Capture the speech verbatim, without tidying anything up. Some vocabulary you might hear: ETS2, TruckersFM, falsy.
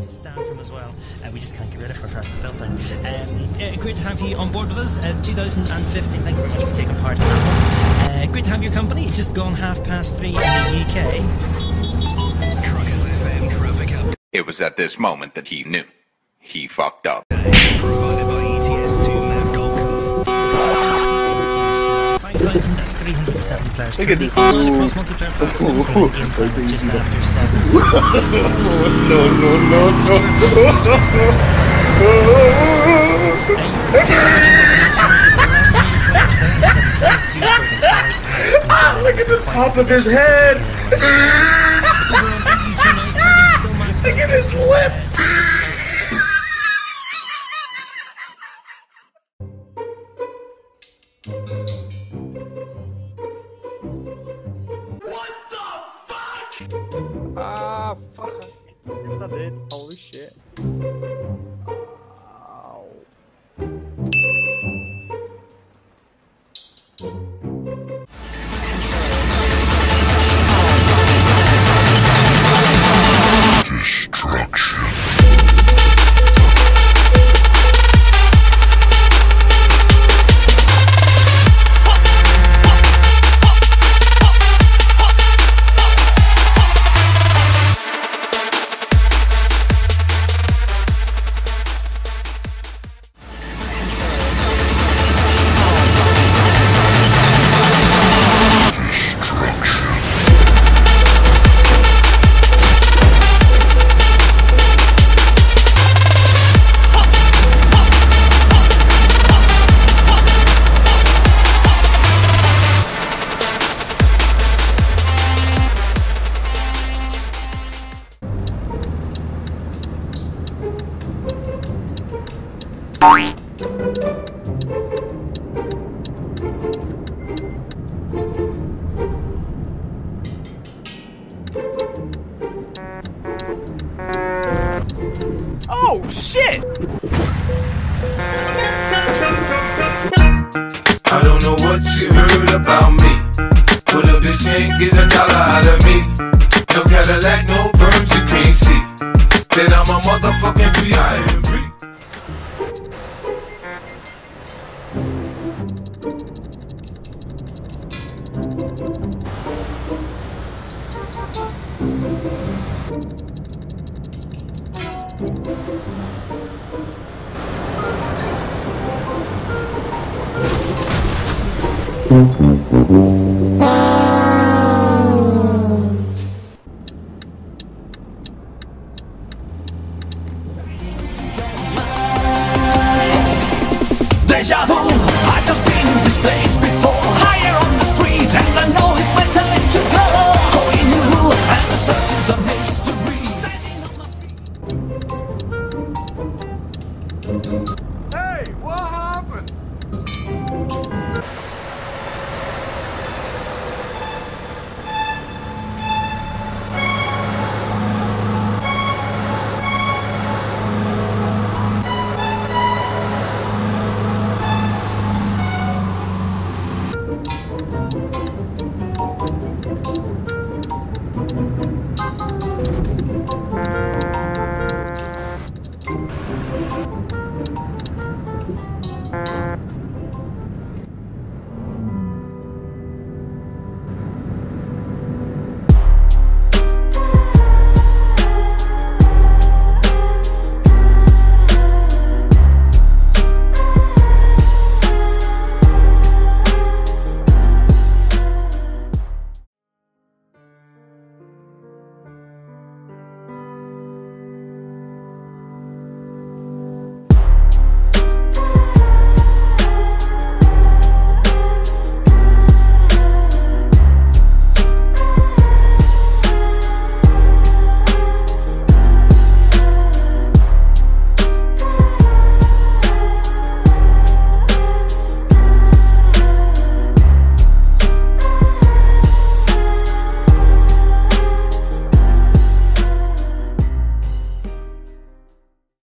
to stand from as well. Uh, we just can't get rid of her for the building. Um, uh, great to have you on board with us. Uh, two thousand fifteen, thank you very much for taking part in that one. Uh, great to have your company. It's just gone half past three in the U K. Truckers F M traffic update. It was at this moment that he knew. He fucked up. Provided by E T S two map dot com. five thousand three hundred seventy players. Look at this. Across multiplayer platforms and game time just after seven. No, no, no, no. Ah, look at the top of his head. Look at his lips. Ah, fuck! Yes, I did. Holy shit. Ow. Destruction. Oh shit! I don't know what you heard about me, but a bitch can't get a dollar out of me. No Cadillac, no perms you can't see. Then I'm a motherfucking B I M B. Mm-hmm.